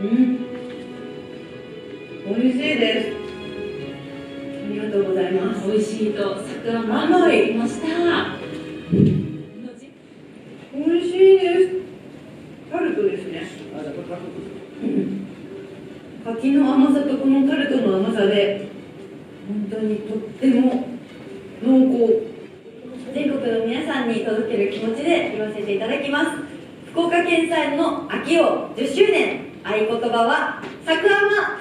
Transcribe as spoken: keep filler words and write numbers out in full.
うん、美味しいです。ありがとうございます。美味しいと桜も甘いました。美味しいです。タルトですね。あ、じゃあこれタルトですか。柿の甘さとこのタルトの甘さで本当にとっても濃厚。全国の皆さんに届ける気持ちで言わせていただきます。福岡県産の秋をじゅっしゅうねん、合言葉は「桜甘」。